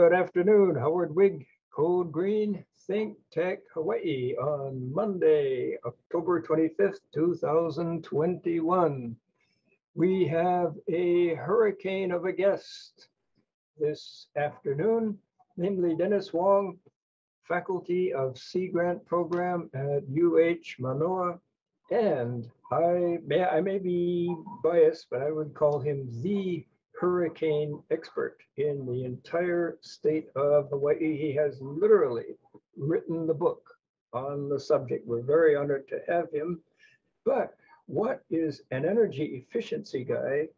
Good afternoon, Howard Wiig, Code Green, Think Tech Hawaii on Monday, October 25th, 2021. We have a hurricane of a guest this afternoon, namely Dennis Hwang, Faculty of Sea Grant Program at UH Manoa, and I may be biased, but I would call him the hurricane expert in the entire state of Hawaii. He has literally written the book on the subject. We're very honored to have him. But what is an energy efficiency guy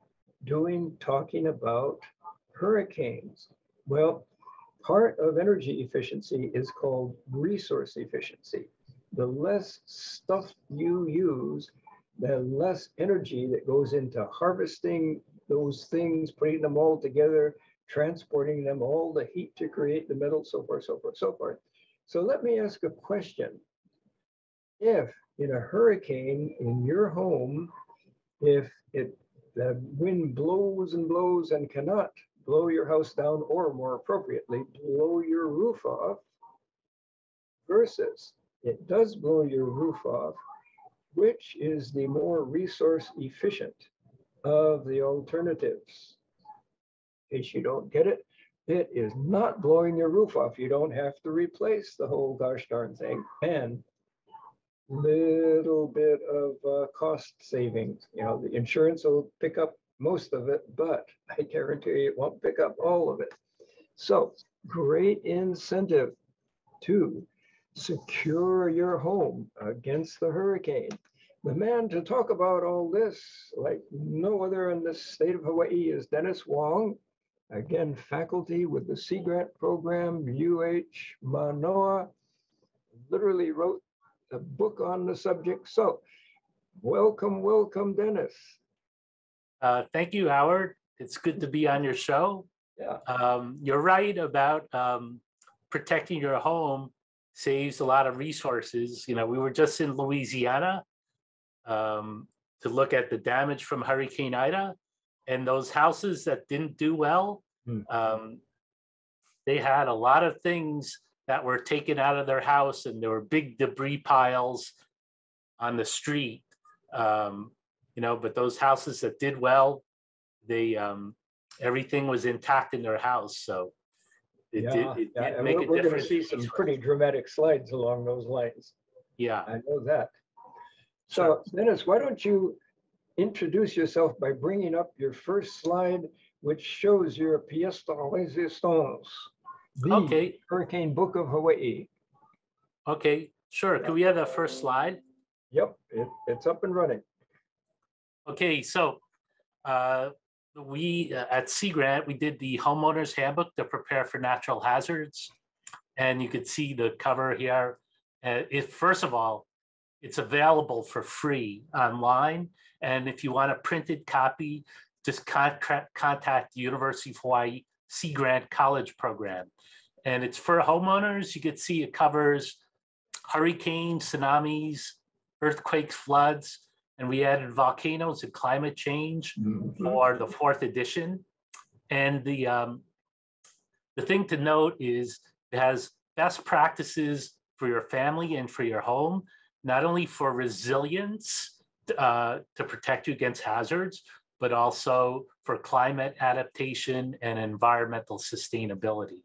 doing talking about hurricanes? Well, part of energy efficiency is called resource efficiency. The less stuff you use, the less energy that goes into harvesting those things, putting them all together, transporting them, all the heat to create the metal, so forth, so forth, so forth. So let me ask a question. If in a hurricane in your home, if the wind blows and blows and cannot blow your house down, or more appropriately, blow your roof off, versus it does blow your roof off, which is the more resource efficient of the alternatives? In case you don't get it, it is not blowing your roof off. You don't have to replace the whole gosh darn thing, and little bit of cost savings. You know, the insurance will pick up most of it, but I guarantee it won't pick up all of it. So great incentive to secure your home against the hurricane. The man to talk about all this, like no other in the state of Hawaii, is Dennis Hwang, again, faculty with the Sea Grant Program, UH Manoa, literally wrote a book on the subject. So welcome, welcome, Dennis. Thank you, Howard. It's good to be on your show. Yeah. You're right about protecting your home saves a lot of resources. You know, we were just in Louisiana to look at the damage from Hurricane Ida, and those houses that didn't do well, they had a lot of things that were taken out of their house, and there were big debris piles on the street, you know, but those houses that did well, they, everything was intact in their house. So it did make a difference. We're going to see some pretty dramatic slides along those lines. Yeah, I know that. So Dennis, why don't you introduce yourself by bringing up your first slide, which shows your pièce de résistance, the Hurricane Book of Hawaii. Okay, sure. Can we have that first slide? Yep, it's up and running. Okay, so we at Sea Grant, we did the Homeowners Handbook to prepare for natural hazards. And you could see the cover here. First of all, it's available for free online. And if you want a printed copy, just contact the University of Hawaii Sea Grant College Program. And it's for homeowners. You can see it covers hurricanes, tsunamis, earthquakes, floods, and we added volcanoes and climate change for the 4th edition. And the thing to note is it has best practices for your family and for your home, not only for resilience to protect you against hazards, but also for climate adaptation and environmental sustainability.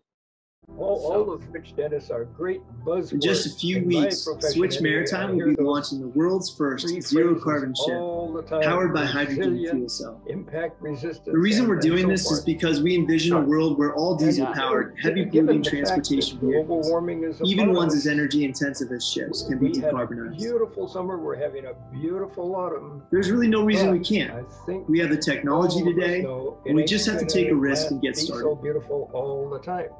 All of which, Dennis, are great buzzwords. In just a few weeks, Switch Maritime will be launching the world's first zero-carbon ship, powered by hydrogen fuel cell. The reason we're doing this is because we envision a world where all diesel-powered, heavy-polluting transportation vehicles, even ones as energy-intensive as ships, can be decarbonized. Beautiful summer. We're having a beautiful autumn. There's really no reason we can't. We have the technology today, and we just have to take a risk and get started. So beautiful all the time.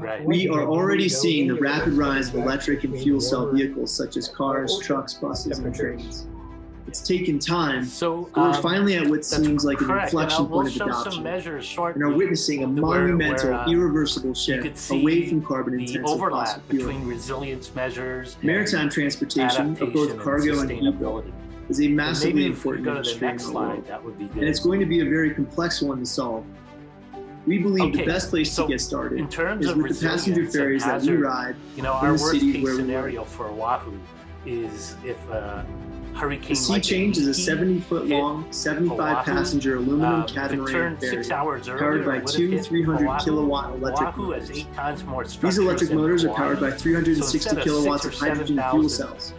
Right. We are already seeing the rapid rise of electric and fuel cell vehicles such as cars, trucks, buses, and trains. It's taken time, but we're finally at what seems like an inflection point of adoption and are witnessing a monumental, irreversible shift away from carbon-intensive fossil fuels. Maritime transportation of both cargo and people is a massively important industry in the world, and it's going to be a very complex one to solve. We believe the best place to get started is with the passenger ferries that we ride in the cities where we live. Our worst case scenario for Oahu is if hurricane. The Sea Change is a 70-foot-long, 75-passenger aluminum catamaran ferry powered by two 300-kilowatt electric motors. These electric motors are powered by 360 kilowatts of hydrogen fuel cells,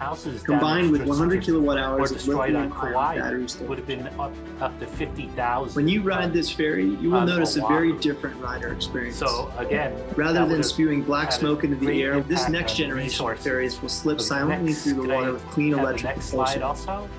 combined with 100 kilowatt-hours of lithium-ion battery storage. When you ride this ferry, you will notice a very different rider experience. So again, rather than spewing black smoke into the air, this next generation of ferries will slip silently through the water with clean electric propulsion. Also,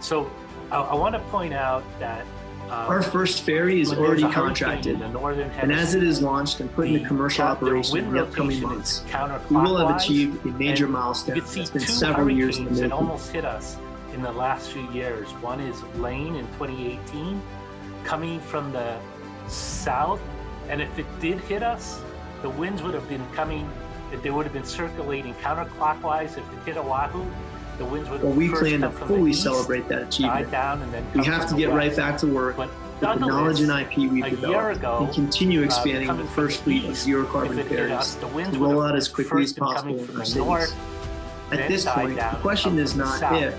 so I want to point out that our first ferry is already contracted, and as it is launched and put into commercial operation in the upcoming months, we will have achieved a major milestone that's been several years in the making. It almost hit us in the last few years. One is Lane in 2018, coming from the south, and if it did hit us, the winds would have been coming. They would have been circulating counterclockwise. If it hit Oahu, the winds would have been first come from the east. Well, we plan to fully celebrate that achievement. We have to get right back to work with the knowledge and IP we've developed and continue expanding the first fleet of zero-carbon ferries to roll out as quickly as possible in our cities. At this point, the question is not if,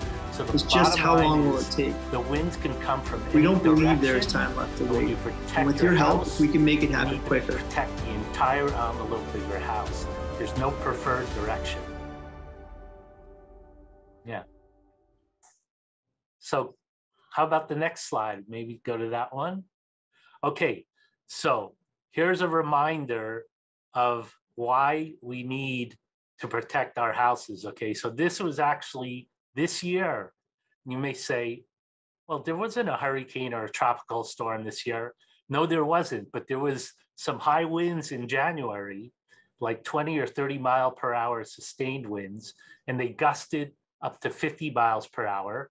it's just how long will it take. The winds can come from We don't believe there is time left to wait. And with your help, we can make it happen quicker. Protect the entire envelope of your house. There's no preferred direction. Yeah. So how about the next slide? Maybe go to that one. Okay, so here's a reminder of why we need to protect our houses. Okay, so this was actually this year. You may say, well, there wasn't a hurricane or a tropical storm this year. No, there wasn't, but there was some high winds in January, like 20 or 30 mile per hour sustained winds, and they gusted up to 50 miles per hour.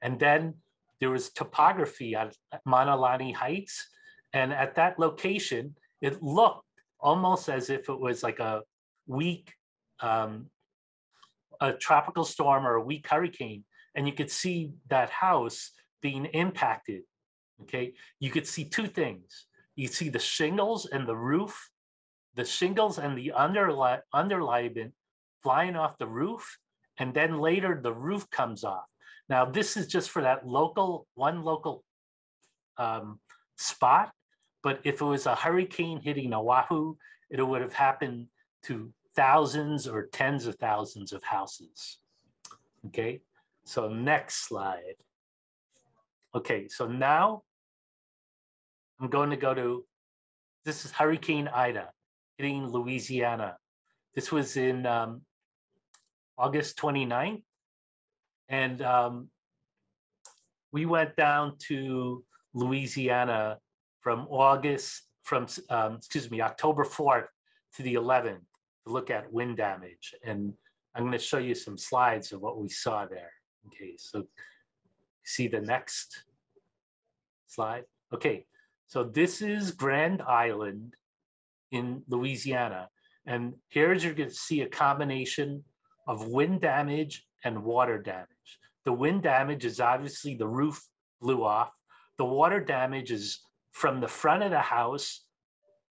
And then there was topography at Mauna Lani Heights. And at that location, it looked almost as if it was like a weak a tropical storm or a weak hurricane. And you could see that house being impacted, okay? You could see two things. You could see the shingles and the roof, the shingles and the underlayment flying off the roof, and then later the roof comes off. Now this is just for that local, one local spot, but if it was a hurricane hitting Oahu, it would have happened to thousands or tens of thousands of houses. Okay, so next slide. Okay, so now I'm going to go to, this is Hurricane Ida, hitting Louisiana. This was in August 29th. And we went down to Louisiana from October 4th to the 11th to look at wind damage. And I'm gonna show you some slides of what we saw there. Okay, so see the next slide. Okay, so this is Grand Island in Louisiana. And here's, you're going to see a combination of wind damage and water damage. The wind damage is obviously the roof blew off. The water damage is from the front of the house.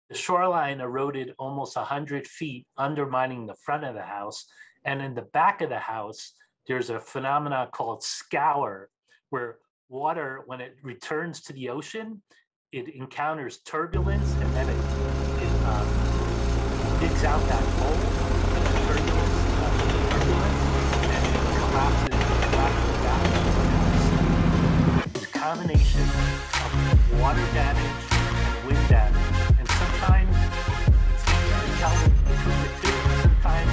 The shoreline eroded almost 100 feet, undermining the front of the house. And in the back of the house, there's a phenomenon called scour, where water, when it returns to the ocean, it encounters turbulence, and then it digs out that hole and the turbulence, and it collapses the back of the house. It's a combination of water damage and wind damage, and sometimes it's easier to tell between the two, sometimes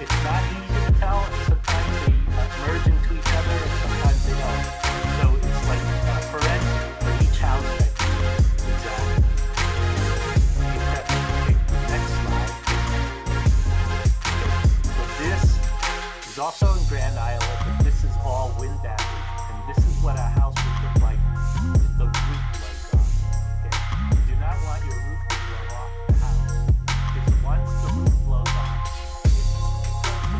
it's not easy to tell, and sometimes they merge into each other, and sometimes they don't. So it's like a forensic for each house. Also in Grand Isle, this is all wind damage, and this is what a house would look like if the roof blows off. Okay? You do not want your roof to blow off the house, because once the roof blows off, the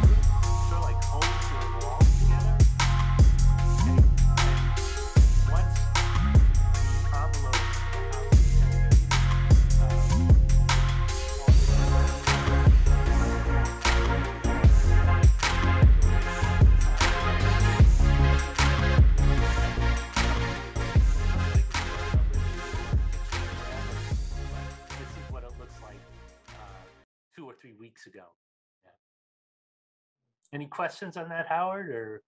roof sort of like holds your walls together. Okay? And once the envelope of the house Any questions on that, Howard? Or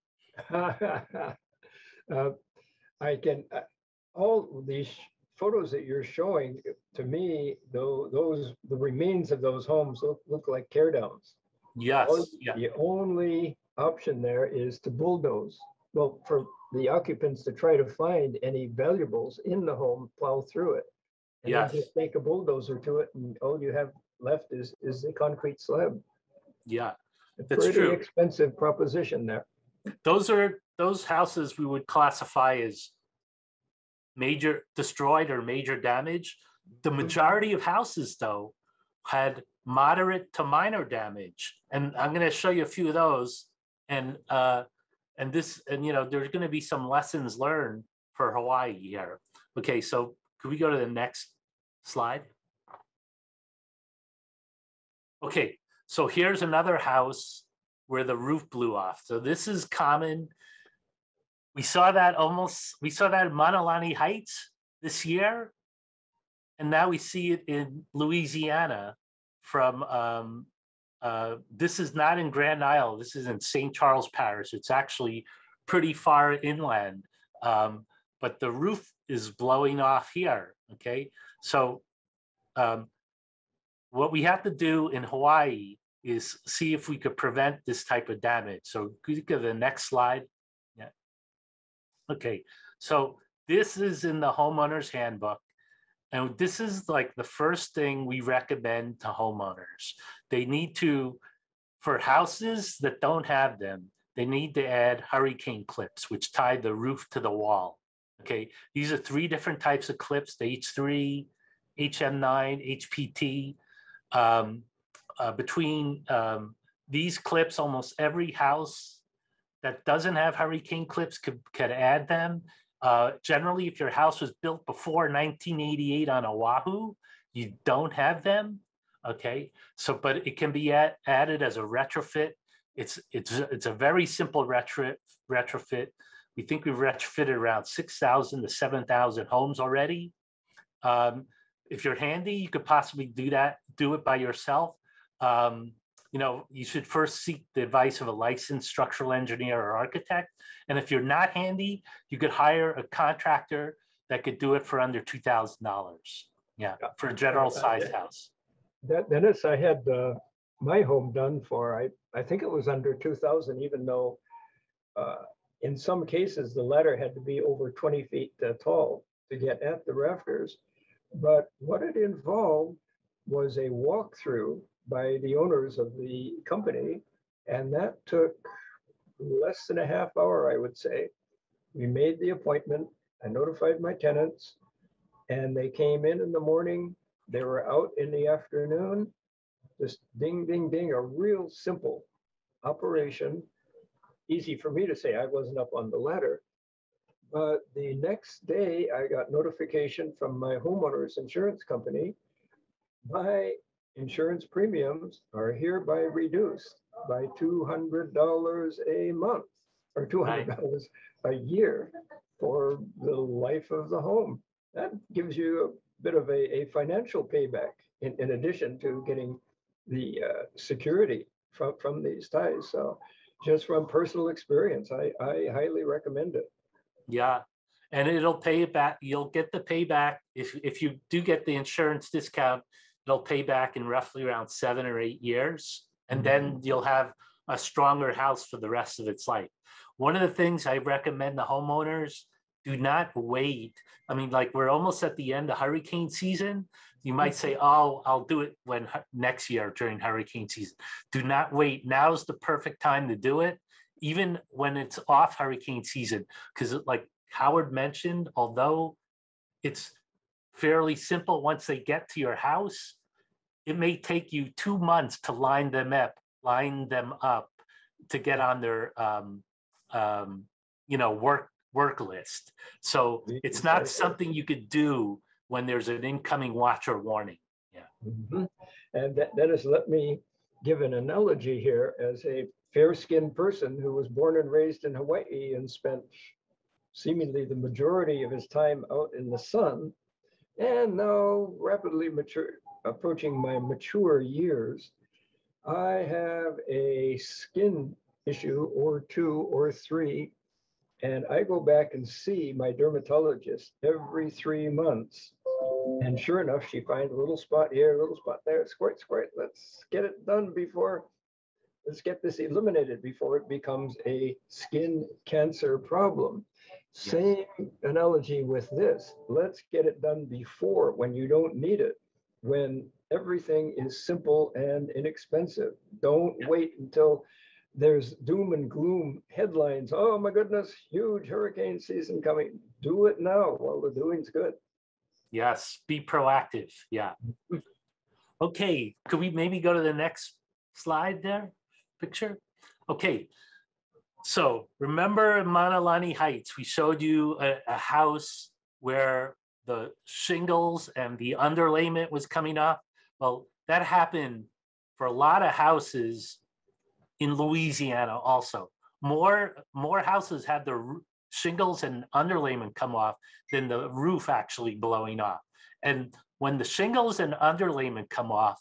I can all these photos that you're showing to me, though, those the remains of those homes look like tear downs. Yes. The only option there is to bulldoze. Well, for the occupants to try to find any valuables in the home, plow through it. And yes. Just take a bulldozer to it, and all you have left is a concrete slab. Yeah, that's true. Pretty expensive proposition there. Those houses we would classify as major destroyed or major damage. The majority of houses, though, had moderate to minor damage, and I'm going to show you a few of those. And you know, there's going to be some lessons learned for Hawaii here. Okay, so could we go to the next slide? Okay, so here's another house where the roof blew off. So this is common. We saw that in Mauna Lani Heights this year, and now we see it in Louisiana from, this is not in Grand Isle, this is in St. Charles Parish. It's actually pretty far inland, but the roof is blowing off here, okay? So what we have to do in Hawaii is see if we could prevent this type of damage. So could you go to the next slide? Yeah. Okay, so this is in the Homeowners Handbook. And this is like the first thing we recommend to homeowners. They need to, for houses that don't have them, they need to add hurricane clips, which tie the roof to the wall, okay? These are three different types of clips, the H3, HM9, HPT. Between these clips, almost every house that doesn't have hurricane clips could add them. Generally, if your house was built before 1988 on Oahu, you don't have them, okay? So, but it can be added as a retrofit. It's a very simple retrofit. We think we've retrofitted around 6,000 to 7,000 homes already. If you're handy, you could possibly do it by yourself. You know, you should first seek the advice of a licensed structural engineer or architect. And if you're not handy, you could hire a contractor that could do it for under $2,000. Yeah, for a general size house. Dennis, I had my home done for, I think it was under $2,000, even though in some cases, the ladder had to be over 20 feet tall to get at the rafters. But what it involved was a walkthrough by the owners of the company, and that took less than a half hour, I would say. We made the appointment, I notified my tenants, and they came in the morning, they were out in the afternoon, just ding, ding, ding, a real simple operation. Easy for me to say, I wasn't up on the ladder. But the next day, I got notification from my homeowner's insurance company, my insurance premiums are hereby reduced by $200 a month or $200 a year for the life of the home. That gives you a bit of a financial payback in addition to getting the security from these ties. So just from personal experience, I highly recommend it. Yeah. And it'll pay it back. You'll get the payback if you do get the insurance discount. It'll pay back in roughly around 7 or 8 years, and then you'll have a stronger house for the rest of its life. One of the things I recommend to homeowners, do not wait. I mean, like we're almost at the end of hurricane season. You might say, oh, I'll do it when next year during hurricane season. Do not wait. Now's the perfect time to do it, even when it's off hurricane season. Because like Howard mentioned, although it's fairly simple once they get to your house, it may take you 2 months to line them up to get on their, you know, work list. So it's not something you could do when there's an incoming watch or warning. Yeah. Mm-hmm. And that has let me give an analogy here as a fair-skinned person who was born and raised in Hawaii and spent seemingly the majority of his time out in the sun, and now rapidly approaching my mature years, I have a skin issue or two or three. And I go back and see my dermatologist every 3 months. And sure enough, she finds a little spot here, a little spot there, squirt, squirt. Let's get it done before, let's get this eliminated before it becomes a skin cancer problem. Yes. Same analogy with this. Let's get it done before, when you don't need it, when everything is simple and inexpensive. Don't wait until there's doom and gloom headlines. Oh my goodness, huge hurricane season coming. Do it now while the doing's good. Yes, be proactive. Yeah. Okay, could we maybe go to the next slide there, picture? Okay, so remember Mauna Lani Heights, we showed you a house where the shingles and the underlayment was coming off. Well, that happened for a lot of houses in Louisiana also. More houses had the shingles and underlayment come off than the roof actually blowing off. And when the shingles and underlayment come off,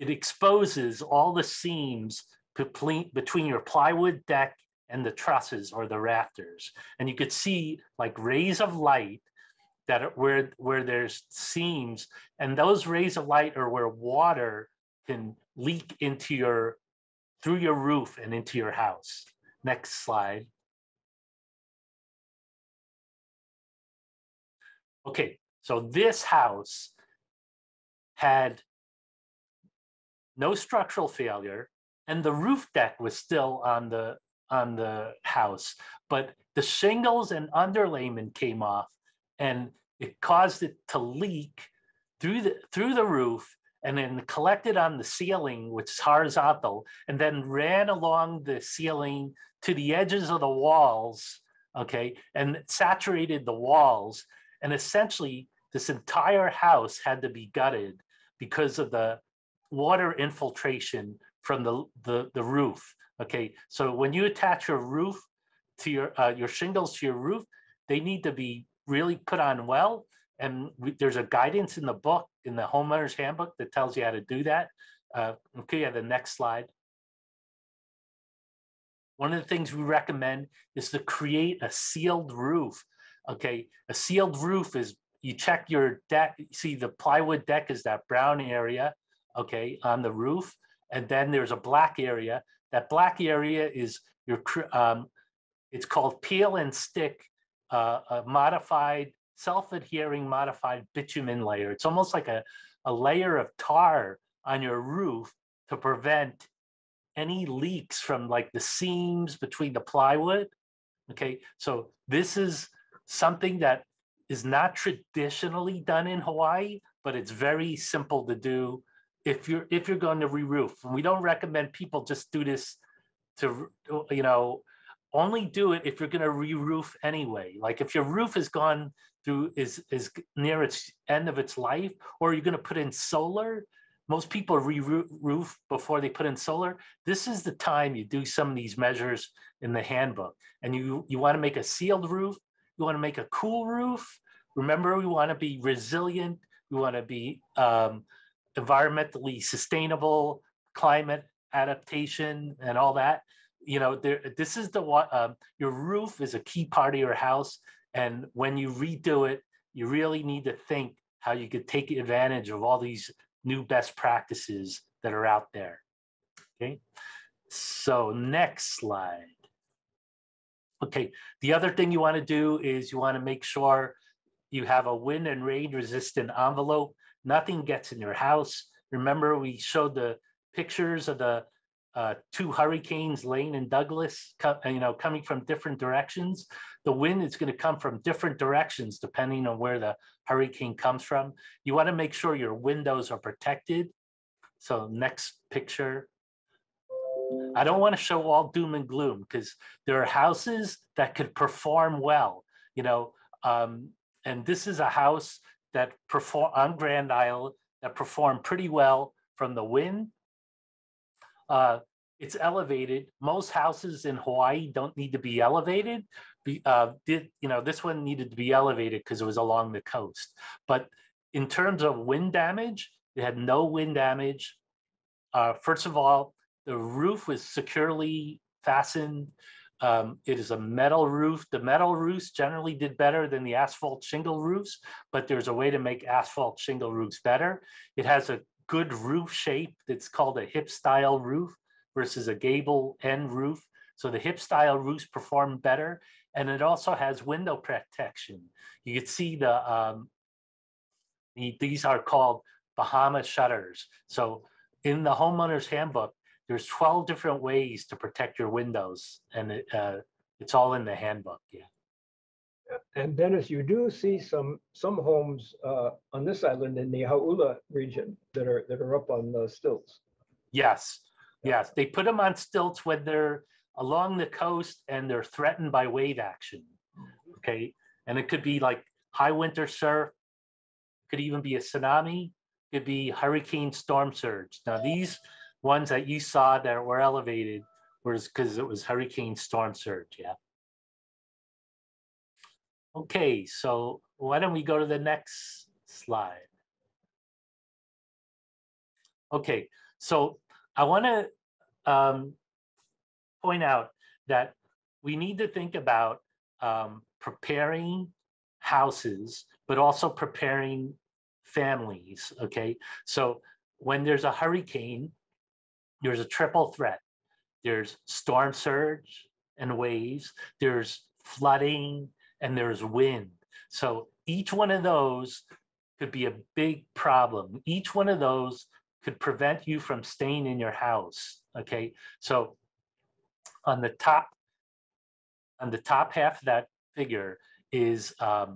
it exposes all the seams between your plywood deck and the trusses or the rafters. And you could see like rays of light that are where there's seams, and those rays of light are where water can leak into your, through your roof and into your house. Next slide. Okay, so this house had no structural failure, and the roof deck was still on the house, but the shingles and underlayment came off, and it caused it to leak through the roof, and then collected on the ceiling, which is horizontal, and then ran along the ceiling to the edges of the walls, okay, and saturated the walls. And essentially, this entire house had to be gutted because of the water infiltration from the roof, okay? So when you attach your roof to your shingles to your roof, they need to be really put on well. And there's a guidance in the book, in the Homeowners Handbook, that tells you how to do that. Okay, yeah, the next slide. One of the things we recommend is to create a sealed roof. Okay, a sealed roof is, you check your deck, see the plywood deck is that brown area, okay, on the roof, and then there's a black area. That black area is your, it's called peel and stick, a modified, self-adhering modified bitumen layer. It's almost like a layer of tar on your roof to prevent any leaks from like the seams between the plywood, okay? So this is something that is not traditionally done in Hawaii, but it's very simple to do if you're going to re-roof. And we don't recommend people just do this to, you know, only do it if you're going to re-roof anyway. Like if your roof has gone through, is near its end of its life, or you're going to put in solar. Most people re-roof before they put in solar. This is the time you do some of these measures in the handbook. And you want to make a sealed roof. You want to make a cool roof. Remember, we want to be resilient. We want to be environmentally sustainable, climate adaptation, and all that. You know, this is the one. Your roof is a key part of your house, and when you redo it, you really need to think how you could take advantage of all these new best practices that are out there. Okay, so next slide. Okay, the other thing you want to do is you want to make sure you have a wind and rain resistant envelope. Nothing gets in your house. Remember, we showed the pictures of the two hurricanes, Lane and Douglas, you know, coming from different directions. The wind is going to come from different directions depending on where the hurricane comes from. You want to make sure your windows are protected. So next picture. I don't want to show all doom and gloom because there are houses that could perform well, you know, and this is a house that performed on Grand Isle that performed pretty well from the wind. It's elevated. Most houses in Hawaii don't need to be elevated. You know, this one needed to be elevated because it was along the coast. But in terms of wind damage, it had no wind damage. First of all, the roof was securely fastened. It is a metal roof. The metal roofs generally did better than the asphalt shingle roofs, but there's a way to make asphalt shingle roofs better. It has a good roof shape that's called a hip style roof versus a gable end roof. So the hip style roofs perform better. And it also has window protection. You can see the, these are called Bahama shutters. So in the homeowner's handbook, there's 12 different ways to protect your windows, and it's all in the handbook. Yeah. And Dennis, you do see some homes on this island in the Hauula region that are up on the stilts. Yes, yes, they put them on stilts when they're along the coast and they're threatened by wave action. Okay, and it could be like high winter surf, could even be a tsunami, could be hurricane storm surge. Now these ones that you saw that were elevated was because it was hurricane storm surge, yeah. Okay, so why don't we go to the next slide? Okay, so I wanna point out that we need to think about preparing houses, but also preparing families, okay? So when there's a hurricane, there's a triple threat. There's storm surge and waves, there's flooding, and there's wind. So each one of those could be a big problem. Each one of those could prevent you from staying in your house, okay? So on the top half of that figure is a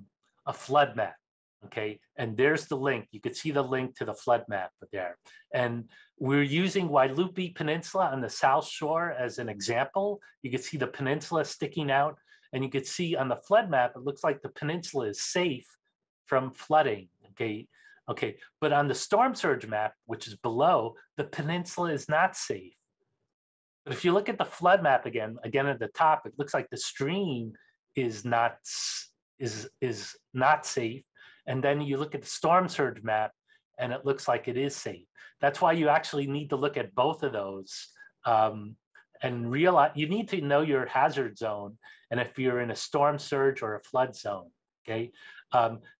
flood map, okay? And there's the link. You could see the link to the flood map there. And we're using Waialupe Peninsula on the south shore as an example. You can see the peninsula sticking out, and you can see on the flood map, it looks like the peninsula is safe from flooding, okay? Okay, but on the storm surge map, which is below, the peninsula is not safe. But if you look at the flood map again at the top, it looks like the stream is not safe. And then you look at the storm surge map, and it looks like it is safe. That's why you actually need to look at both of those and realize you need to know your hazard zone and if you're in a storm surge or a flood zone, okay?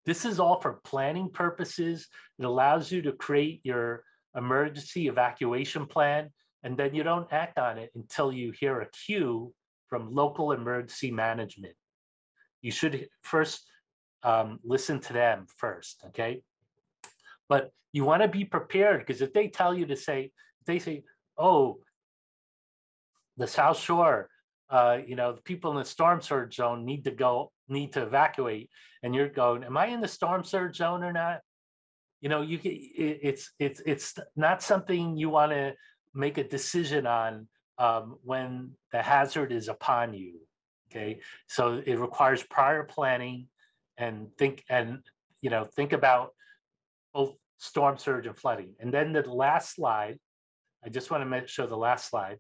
This is all for planning purposes. It allows you to create your emergency evacuation plan, and then you don't act on it until you hear a cue from local emergency management. You should first listen to them first, okay? But you want to be prepared, because if they tell you to say, oh, the South Shore, you know, the people in the storm surge zone need to evacuate, and you're going, am I in the storm surge zone or not? You know, you can, it's not something you want to make a decision on when the hazard is upon you. Okay, so it requires prior planning, and think about both storm surge and flooding. And then the last slide, I just want to show the last slide,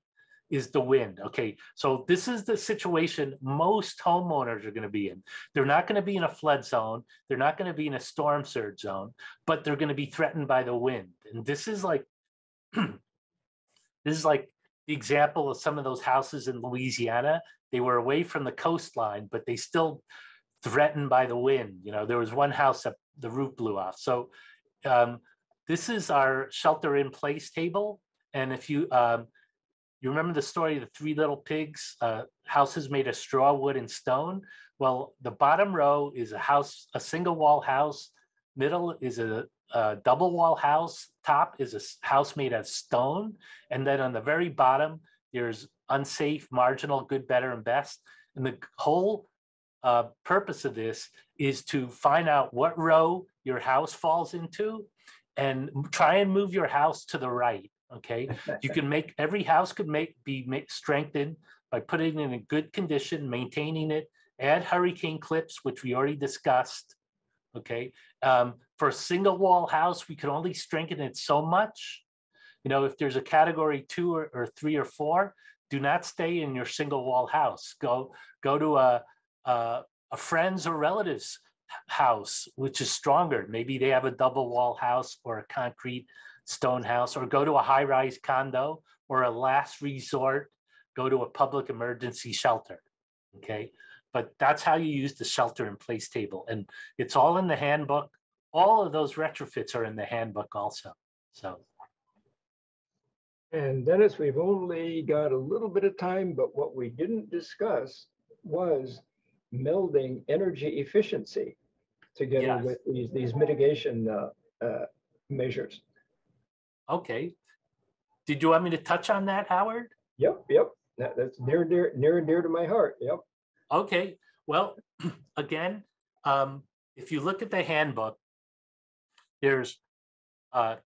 is the wind. Okay, so this is the situation most homeowners are going to be in. They're not going to be in a flood zone. They're not going to be in a storm surge zone, but they're going to be threatened by the wind. And this is like, this is like the example of some of those houses in Louisiana. They were away from the coastline, but they still threatened by the wind. You know, there was one house that the roof blew off. So this is our shelter in place table. And if you, you remember the story of the three little pigs, houses made of straw, wood, and stone. Well, the bottom row is a house, a single wall house, middle is a double wall house, top is a house made of stone. And then on the very bottom, there's unsafe, marginal, good, better, and best. And the whole purpose of this is to find out what row your house falls into and try and move your house to the right, okay? You can make, every house could be strengthened by putting it in a good condition, maintaining it, add hurricane clips, which we already discussed, okay? For a single wall house, we can only strengthen it so much. You know, if there's a category 2 or 3 or 4, do not stay in your single wall house. Go to a friend's or relative's house, which is stronger. Maybe they have a double wall house or a concrete stone house, or go to a high rise condo, or a last resort, go to a public emergency shelter, okay? But that's how you use the shelter in place table. And it's all in the handbook. All of those retrofits are in the handbook also, so. And Dennis, we've only got a little bit of time, but what we didn't discuss was melding energy efficiency together yes. with these mitigation measures. Okay. Did you want me to touch on that, Howard? Yep, yep. That's near and dear to my heart, yep. Okay, well, again, if you look at the handbook, there's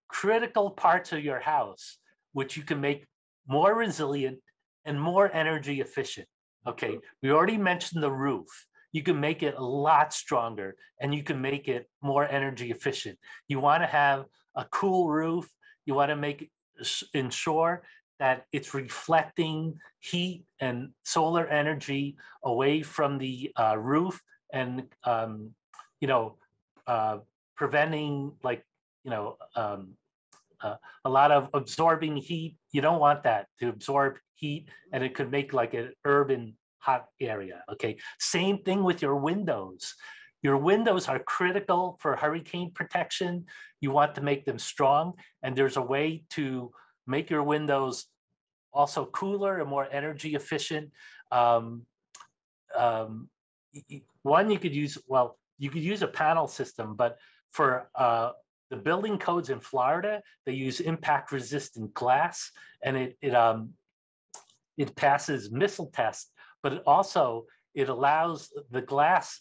critical parts of your house which you can make more resilient and more energy efficient. Okay, we already mentioned the roof. You can make it a lot stronger and you can make it more energy efficient. You want to have a cool roof. You want to ensure that it's reflecting heat and solar energy away from the roof and preventing a lot of absorbing heat. You don't want that to absorb heat, and it could make like an urban hot area, okay? Same thing with your windows. Your windows are critical for hurricane protection. You want to make them strong, and there's a way to make your windows also cooler and more energy efficient. You could use a panel system, but for the building codes in Florida, they use impact-resistant glass, and it passes missile tests, but it allows the glass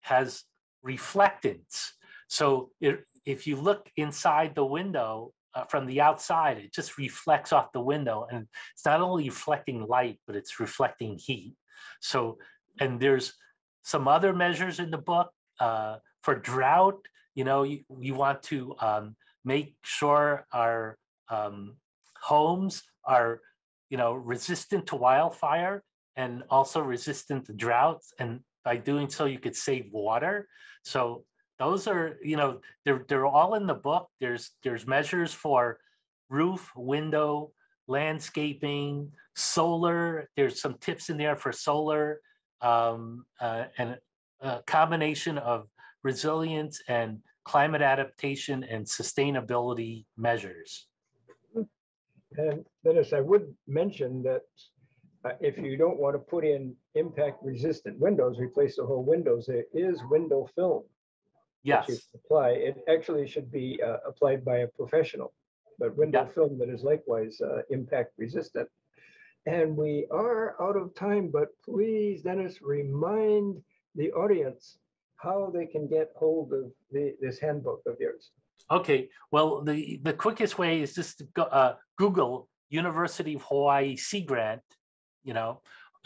has reflectance. So if you look inside the window from the outside, it just reflects off the window, and it's not only reflecting light, but it's reflecting heat. So, and there's some other measures in the book for drought. You want to make sure our homes are, resistant to wildfire and also resistant to droughts. And by doing so, you could save water. So those are, they're all in the book. There's measures for roof, window, landscaping, solar. There's some tips in there for solar and a combination of resilience and climate adaptation and sustainability measures. And Dennis, I would mention that if you don't want to put in impact-resistant windows, replace the whole windows, there is window film. Yes. Apply. It actually should be applied by a professional, but window yeah. film that is likewise impact-resistant. And we are out of time, but please, Dennis, remind the audience how they can get hold of this handbook of yours. Okay, well, the quickest way is just to go, Google University of Hawaii Sea Grant,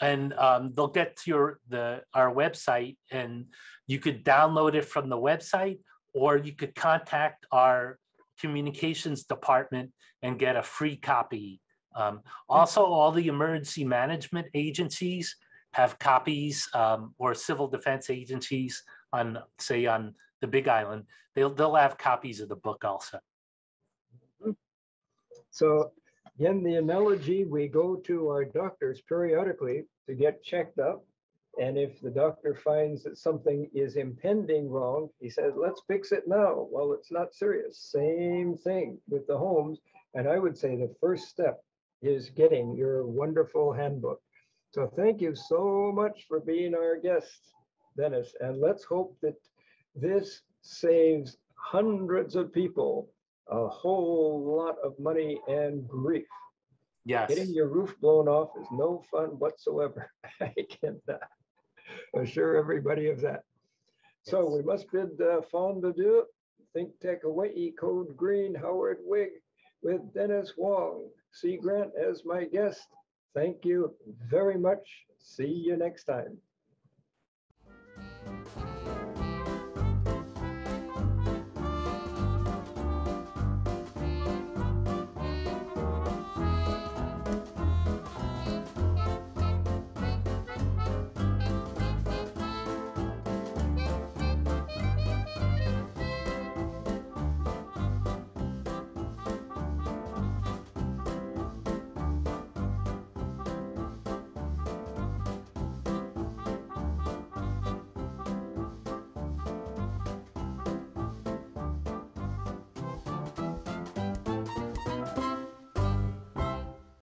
and they'll get to our website, and you could download it from the website, or you could contact our communications department and get a free copy. Also, all the emergency management agencies have copies, or civil defense agencies on the Big Island, they'll have copies of the book also. So in the analogy, we go to our doctors periodically to get checked up. And if the doctor finds that something is impending wrong, he says, let's fix it now. Well, it's not serious. Same thing with the homes. And I would say the first step is getting your wonderful handbook. So thank you so much for being our guest, Dennis, and let's hope that this saves hundreds of people a whole lot of money and grief. Yes. Getting your roof blown off is no fun whatsoever. I can assure everybody of that. Yes. So we must bid fond adieu. Think Tech Hawaii, Code Green, Howard Wiig, with Dennis Hwang, Sea Grant as my guest. Thank you very much. See you next time.